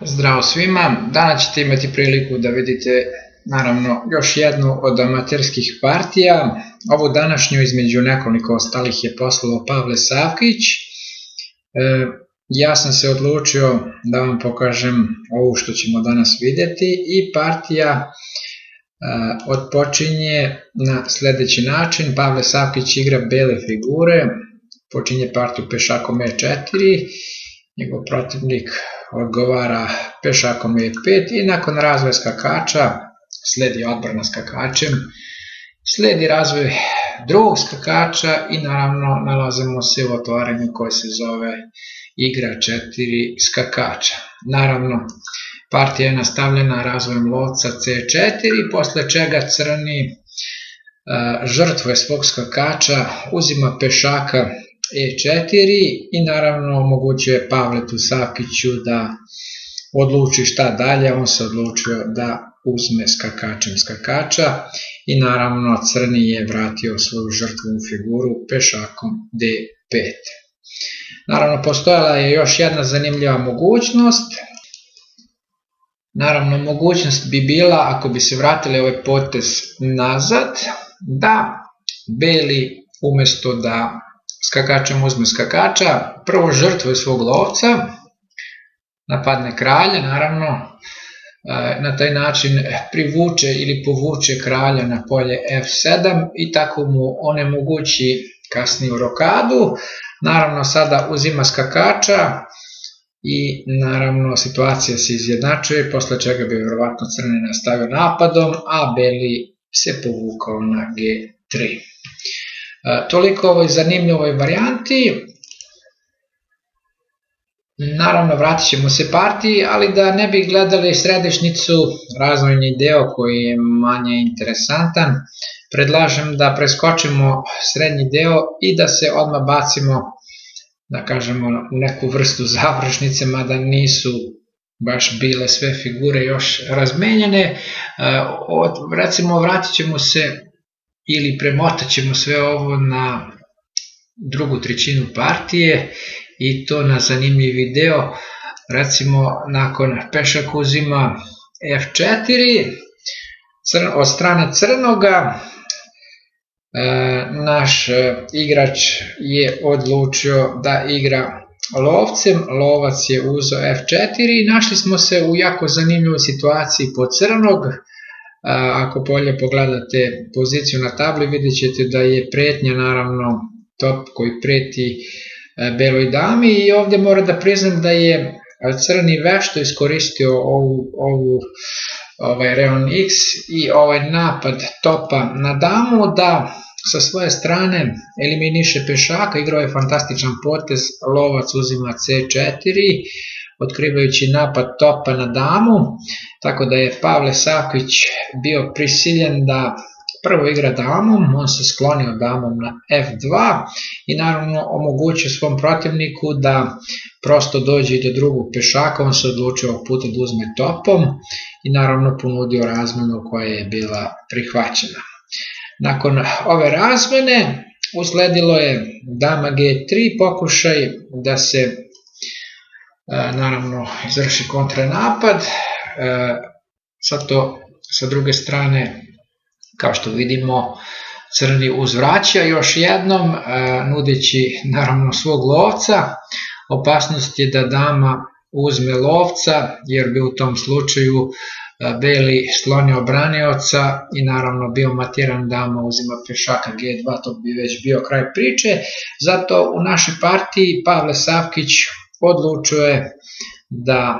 Zdravo svima, danas ćete imati priliku da vidite naravno još jednu od amaterskih partija. Ovu današnju između nekoliko ostalih je poslao Pavle Savkić. Ja sam se odlučio da vam pokažem ovo što ćemo danas vidjeti i partija otpočinje na sljedeći način. Pavle Savkić igra bele figure, počinje partiju pešakom e4, njegov protivnik odgovara pešakom e5 i nakon razvoja skakača slijedi odbrana skakačem, slijedi razvoj drugog skakača i naravno nalazimo se u otvaranju koje se zove igra 4 skakača. Naravno partija je nastavljena razvojem lovca c4, posle čega crni žrtvuje svog skakača, uzima pešaka e4 i naravno omogućuje Pavletu Savkiću da odluči šta dalje. On se odlučio da uzme skakačem skakača i naravno crni je vratio svoju žrtvu figuru pešakom d5. Naravno postojala je još jedna zanimljiva mogućnost. Naravno mogućnost bi bila, ako bi se vratili ovaj potez nazad, da beli umjesto da skakačem uzme skakača prvo žrtvuje svog lovca, napadne kralja, naravno na taj način privuče ili povuče kralja na polje f7 i tako mu onemogući kasniju rokadu. Naravno sada uzima skakača i naravno situacija se izjednačuje, posle čega bi vjerovatno crni nastavio napadom, a beli se povukao na g3. Toliko o ovoj zanimljivoj varijanti. Naravno vratit ćemo se partiji, ali da ne bi gledali središnicu, razvojni deo koji je manje interesantan, predlažem da preskočimo srednji deo i da se odmah bacimo, da kažemo, neku vrstu završnice, mada nisu baš bile sve figure još razmenjene. Recimo vratit ćemo se ili premotat ćemo sve ovo na drugu trećinu partije i to na zanimljiv video. Recimo nakon pešak uzima f4 od strane crnoga, naš igrač je odlučio da igra lovcem, lovac je uzeo f4 i našli smo se u jako zanimljivoj situaciji po crnog. Ako bolje pogledate poziciju na tabli, vidjet ćete da je pretnja naravno top koji preti beloj dami i ovdje mora da priznam da je crni vešto iskoristio ovaj reon x i ovaj napad topa na damu da sa svoje strane eliminiše pešaka. Igrao je fantastičan potez, lovac uzima c4, otkrivajući napad topa na damu, tako da je Pavle Savkić bio prisiljen da prvo igra damom. On se sklonio damom na f2 i naravno omogućio svom protivniku da prosto dođe i do drugog pešaka. On se odlučio puta da uzme topom i naravno ponudio razmenu koja je bila prihvaćena. Nakon ove razmene usledilo je dama g3, pokušaj da se naravno izvrši kontranapad. Sa druge strane, kao što vidimo, crni uzvraća još jednom nudeći naravno svog lovca. Opasnost je da dama uzme lovca jer bi u tom slučaju beli slonio branioca i naravno bio matiran, dama uzima pešaka g2, to bi već bio kraj priče. Zato u našoj partiji Pavle Savkić odlučuje da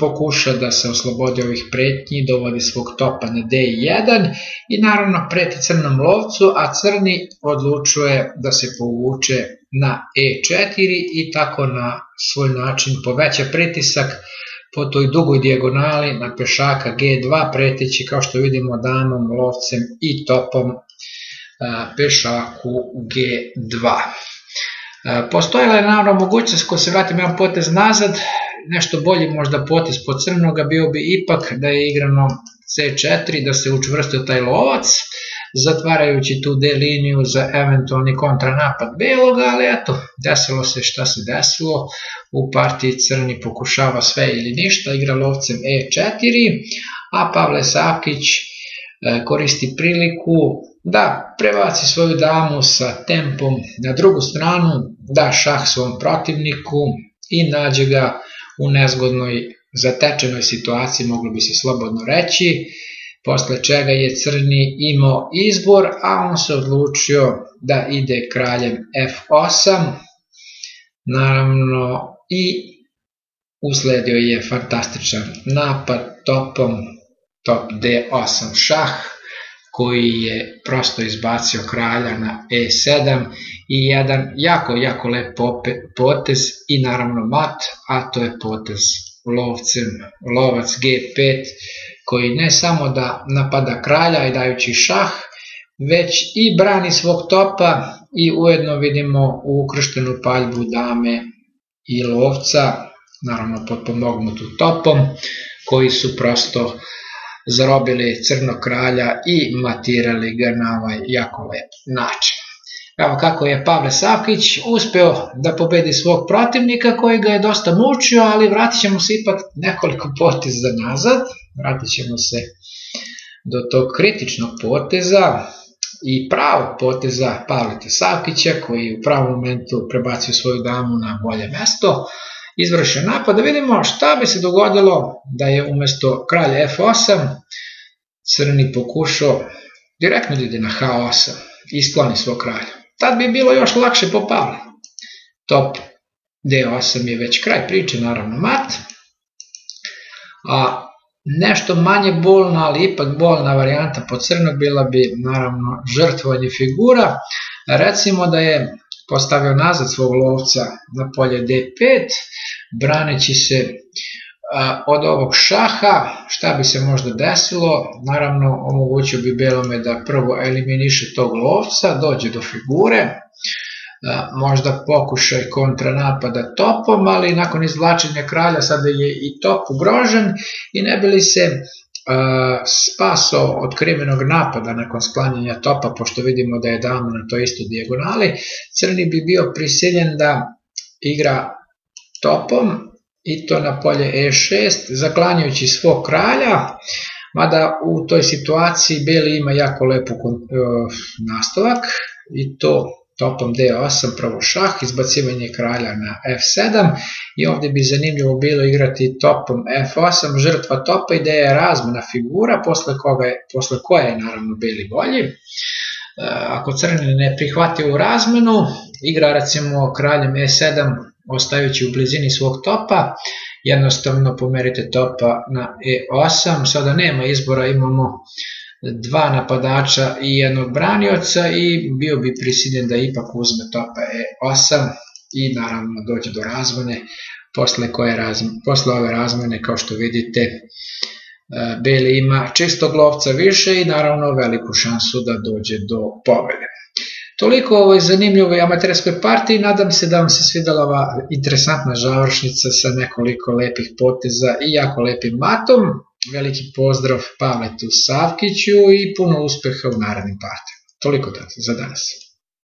pokuša da se oslobodi ovih pretnji, dovodi svog topa na d1 i naravno preti crnom lovcu, a crni odlučuje da se povuče na e4 i tako na svoj način poveća pritisak po toj dugoj dijagonali na pešaka g2, preteći kao što vidimo damom, lovcem i topom pešaku g2. Postojala je naravno mogućnost, ko se vratim jedan potez nazad, nešto bolji možda potez po crnoga bio bi ipak da je igrano c4, da se učvrstio taj lovac, zatvarajući tu D-liniju za eventualni kontranapad Beloga, ali eto, desilo se šta se desilo, u partiji crni pokušava sve ili ništa, igra lovcem E4, a Pavle Savkić koristi priliku da prebaci svoju damu sa tempom na drugu stranu, da šah svom protivniku i nađe ga u nezgodnoj zatečenoj situaciji, moglo bi se slobodno reći, posle čega je crni imao izbor, a on se odlučio da ide kraljem F8, naravno i usledio je fantastičan napad topom top D8 šah, koji je prosto izbacio kralja na E7 i jedan jako lep potez i naravno mat, a to je potez lovcem, lovac G5, koji ne samo da napada kralja i dajući šah, već i brani svog topa i ujedno vidimo ukrštenu paljbu dame i lovca, naravno potpomognutu topom, koji su prosto zarobili crnog kralja i matirali ga na ovaj jako lep način. Evo kako je Pavle Savkić uspeo da pobedi svog protivnika koji ga je dosta mučio, ali vratit ćemo se ipak nekoliko poteza nazad, vratit ćemo se do tog kritičnog poteza i pravog poteza Pavleta Savkića, koji je u pravom momentu prebacio svoju damu na bolje mesto, izvršio napad, da vidimo šta bi se dogodilo da je umesto kralja F8 crni pokušao direktno da ide na H8 i skloni svog kralja. Tad bi bilo još lakše po Pavle. Top D8 je već kraj priče, naravno mat. A nešto manje bolna, ali ipak bolna varijanta po crnog bila bi naravno žrtvovanje figura. Recimo da je postavio nazad svog lovca na polje D5, braneći se od ovog šaha, šta bi se možda desilo, naravno omogućio bi belome da prvo eliminiše tog lovca, dođe do figure, možda pokušaj kontranapada topom, ali nakon izvlačenja kralja sada je i top ugrožen i ne bi li se spaso od krimenog napada nakon sklanjanja topa, pošto vidimo da je dama na toj istoj dijagonali, crni bi bio prisiljen da igra topom i to na polje E6, zaklanjajući svog kralja, mada u toj situaciji beli ima jako lepu nastavak i to topom D8, prvo šah, izbacivanje kralja na F7 i ovdje bi zanimljivo bilo igrati topom F8, žrtva topa, ideja je razmjena figura, posle koje je naravno beli bolji. Ako crni ne prihvati u razmenu, igra recimo kraljem E7, ostajući u blizini svog topa, jednostavno pomerite topa na E8, sada nema izbora, imamo dva napadača i jednog branioca i bio bi prisiljen da ipak uzme topa E8 i naravno dođe do razmene, posle ove razmene kao što vidite beli ima čistog lovca više i naravno veliku šansu da dođe do pobede. Toliko o ovoj zanimljivoj amaterskoj partiji, nadam se da vam se svidala ova interesantna završnica sa nekoliko lepih poteza i jako lepim matom. Veliki pozdrav Pavletu Savkiću i puno uspeha u narednim partijama. Toliko za danas.